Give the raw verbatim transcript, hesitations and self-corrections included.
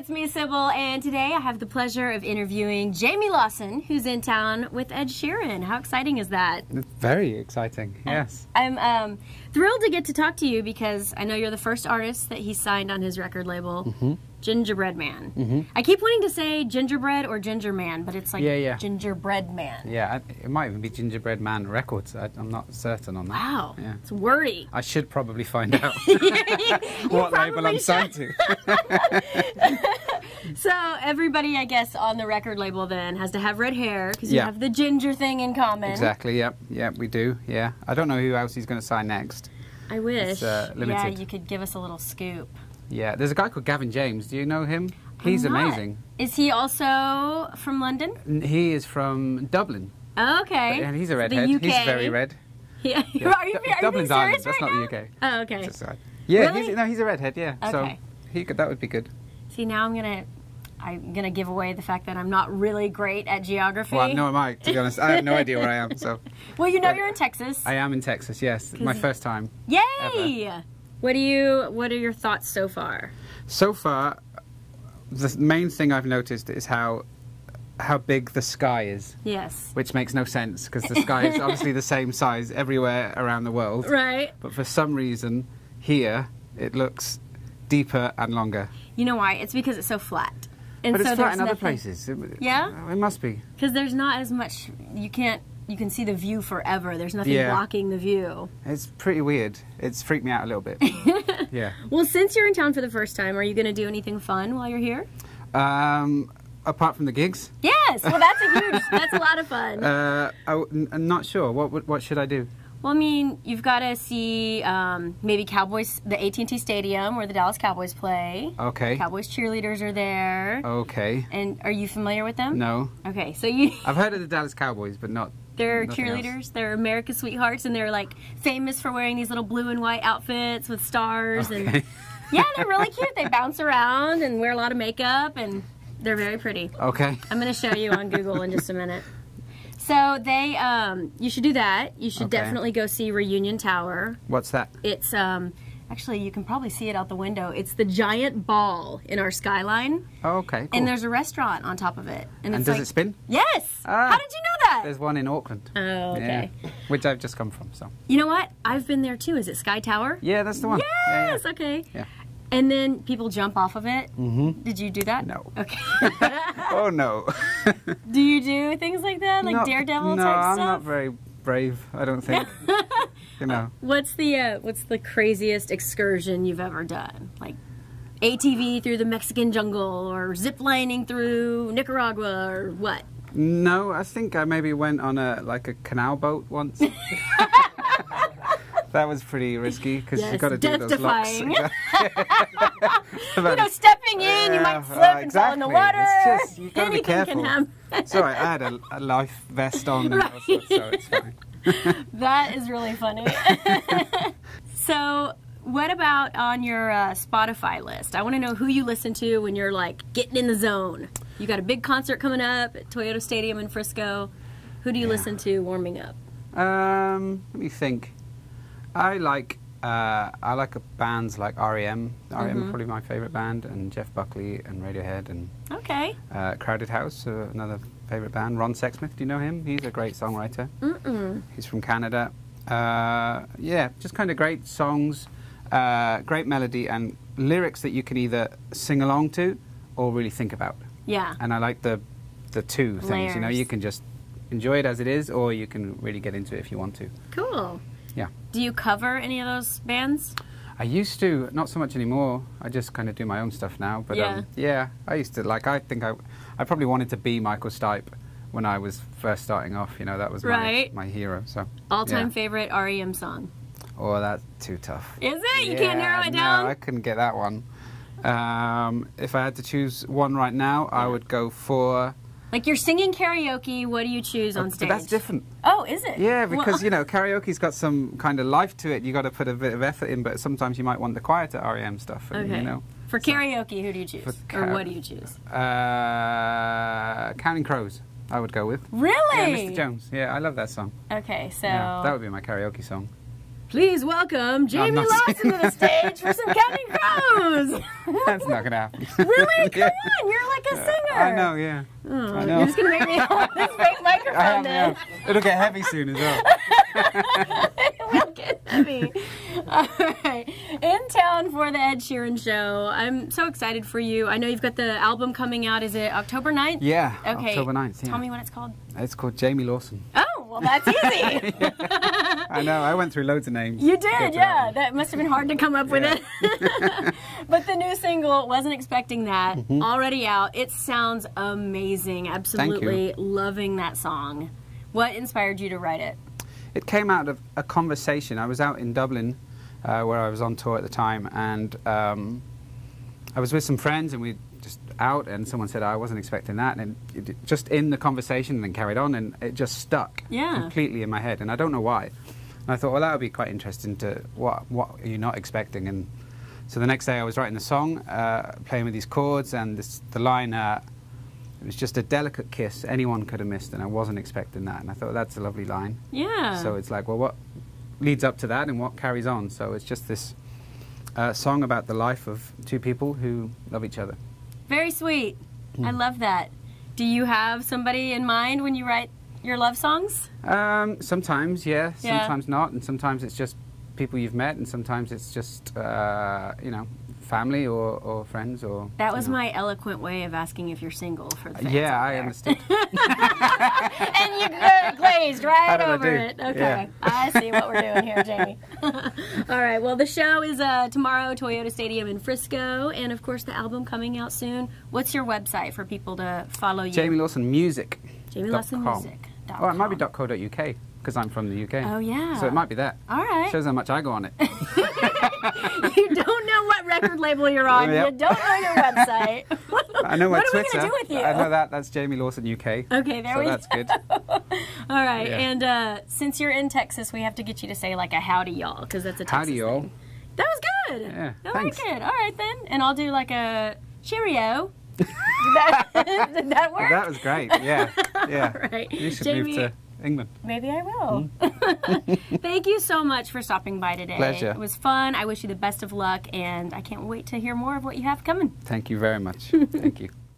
it's me, Sybil, and today I have the pleasure of interviewing Jamie Lawson, who's in town with Ed Sheeran. How exciting is that? Very exciting, yes. I'm, I'm um, thrilled to get to talk to you because I know you're the first artist that he signed on his record label, mm-hmm. Gingerbread Man. Mm-hmm. I keep wanting to say Gingerbread or Ginger Man, but it's like yeah, yeah. Gingerbread Man. Yeah, it might even be Gingerbread Man Records. I, I'm not certain on that. Wow, yeah. It's wordy. I should probably find out what label I'm signed to. So everybody, I guess, on the record label then has to have red hair because yeah. you have the ginger thing in common. Exactly. Yep. Yeah, we do. Yeah. I don't know who else he's going to sign next. I wish. Uh, yeah, you could give us a little scoop. Yeah, there's a guy called Gavin James. Do you know him? He's amazing. Is he also from London? He is from Dublin. Oh, okay. And he's a redhead. He's very red. Yeah. yeah. Are you, are you Dublin's Ireland. That's not the U K. Oh, okay. Yeah, really? he's, no, he's a redhead. Yeah. Okay. So he could, that would be good. See, now I'm gonna, I'm gonna give away the fact that I'm not really great at geography. Well, no, am I? To be honest, I have no idea where I am. So. Well, you know, but you're in Texas. I am in Texas. Yes, my first time. Yay! Ever. What do you? What are your thoughts so far? So far, the main thing I've noticed is how how big the sky is. Yes. Which makes no sense because the sky is obviously the same size everywhere around the world. Right. But for some reason, here it looks deeper and longer. You know why? It's because it's so flat. And but it's so flat in other nothing. places. It, yeah. It must be. Because there's not as much. You can't. You can see the view forever. There's nothing yeah. blocking the view. It's pretty weird. It's freaked me out a little bit. Yeah. Well, since you're in town for the first time, are you going to do anything fun while you're here? Um, apart from the gigs? Yes. Well, that's a huge. That's a lot of fun. Uh, I, I'm not sure. What, what What should I do? Well, I mean, you've got to see um, maybe Cowboys, the A T and T Stadium where the Dallas Cowboys play. Okay. The Cowboys cheerleaders are there. Okay. And are you familiar with them? No. Okay, so you... I've heard of the Dallas Cowboys, but not... They're cheerleaders. Else. They're America's sweethearts, and they're, like, famous for wearing these little blue and white outfits with stars. Okay. And yeah, they're really cute. They bounce around and wear a lot of makeup, and they're very pretty. Okay. I'm going to show you on Google in just a minute. So they, um, you should do that. You should okay. definitely go see Reunion Tower. What's that? It's, um, actually, you can probably see it out the window. It's the giant ball in our skyline. Oh, okay, cool. And there's a restaurant on top of it. And, and it's does like, it spin? Yes! Ah, how did you know that? There's one in Auckland. Oh, okay. Yeah, which I've just come from, so. You know what? I've been there, too. Is it Sky Tower? Yeah, that's the one. Yes! Yeah, yeah. Okay. Yeah. And then people jump off of it. Mm-hmm. Did you do that? No. Okay. Oh, no. Do you do things like that? Like not, daredevil no, type I'm stuff? No, I'm not very brave, I don't think. You know. What's the, uh, what's the craziest excursion you've ever done? Like A T V through the Mexican jungle or zip lining through Nicaragua or what? No, I think I maybe went on a like a canal boat once. That was pretty risky because yes, you've got to do those locks. You know, stepping in, you might slip uh, exactly. and fall in the water. It's just, you've got to be careful. It's all right, I had a, a life vest on, right. and so it's fine. That is really funny. So, what about on your uh, Spotify list? I want to know who you listen to when you're like getting in the zone. You got a big concert coming up at Toyota Stadium in Frisco. Who do you yeah. listen to warming up? Um, let me think. I like uh, I like bands like R E M R E M mm-hmm. is probably my favorite band, and Jeff Buckley and Radiohead and okay uh, Crowded House, uh, another favorite band. Ron Sexsmith, do you know him? He's a great songwriter. Mm-mm. He's from Canada. Uh, yeah, just kind of great songs, uh, great melody, and lyrics that you can either sing along to or really think about. Yeah, and I like the the two Layers. things. You know, you can just enjoy it as it is, or you can really get into it if you want to. Cool. Yeah. Do you cover any of those bands? I used to, not so much anymore. I just kind of do my own stuff now. But yeah, um, yeah I used to, like, I think I, I probably wanted to be Michael Stipe when I was first starting off. You know, that was right. my, my hero. So all-time yeah. favorite R E M song? Oh, that's too tough. Is it? You yeah, can't narrow it down? No, I couldn't get that one. Um, if I had to choose one right now, yeah. I would go for... Like, you're singing karaoke, what do you choose on stage? But that's different. Oh, is it? Yeah, because, well, you know, karaoke's got some kind of life to it. You've got to put a bit of effort in, but sometimes you might want the quieter R E M stuff. And, okay. You know, for karaoke, so, who do you choose? Or what do you choose? Uh, Counting Crows, I would go with. Really? Yeah, Mister Jones. Yeah, I love that song. Okay, so... Yeah, that would be my karaoke song. Please welcome Jamie Lawson to the stage for some Counting Crows. That's not going to happen. Really? Come on, you're like a singer. I know, yeah. Oh, I know. You're just going to make me hold this fake microphone then. It'll get heavy soon as well. It will get heavy. All right. In town for the Ed Sheeran show. I'm so excited for you. I know you've got the album coming out. Is it October ninth? Yeah, okay. October ninth. Yeah. Tell me what it's called. It's called Jamie Lawson. Oh, well, that's easy. Yeah. I know. I went through loads of names. You did, yeah. That, that must have been hard to come up yeah. with it. But the new single, wasn't expecting that, mm-hmm. already out. It sounds amazing. Absolutely loving that song. What inspired you to write it? It came out of a conversation. I was out in Dublin, uh, where I was on tour at the time, and um, I was with some friends, and we just out, and someone said, I wasn't expecting that, and it, it, just in the conversation, and then carried on, and it just stuck yeah. completely in my head, and I don't know why. And I thought, well, that would be quite interesting to, what, what are you not expecting? And so the next day I was writing the song, uh, playing with these chords, and this, the line, uh, it was just a delicate kiss anyone could have missed, and I wasn't expecting that. And I thought, that's a lovely line. Yeah. So it's like, well, what leads up to that and what carries on? So it's just this uh, song about the life of two people who love each other. Very sweet. Mm. I love that. Do you have somebody in mind when you write your love songs? Um, sometimes, yeah. yeah. Sometimes not. And sometimes it's just people you've met, and sometimes it's just, uh, you know, family or, or friends or... That was you know. my eloquent way of asking if you're single for the fans. Yeah, I understood. And you glazed right over it. Okay, yeah. I see what we're doing here, Jamie. All right, well, the show is uh, tomorrow, Toyota Stadium in Frisco, and of course the album coming out soon. What's your website for people to follow you? Jamie Lawson Music. Jamie Lawson Music. Oh, it might be dot co dot U K. Because I'm from the U K. Oh, yeah. So it might be that. All right. Shows how much I go on it. You don't know what record label you're on. Yep. You don't know your website. I know my Twitter. What are we going to do with you? I know that. That's Jamie Lawson U K. Okay, there so we that's go. That's good. All right. Yeah. And uh, since you're in Texas, we have to get you to say, like, a howdy, y'all, because that's a Texas howdy, y'all. That was good. Yeah, that thanks. was good. All right, then. And I'll do, like, a cheerio. Did, that, did that work? That was great. Yeah. Yeah. All right. You should Jamie, move to... England. Maybe I will. Mm. Thank you so much for stopping by today. Pleasure. It was fun. I wish you the best of luck, and I can't wait to hear more of what you have coming. Thank you very much. Thank you.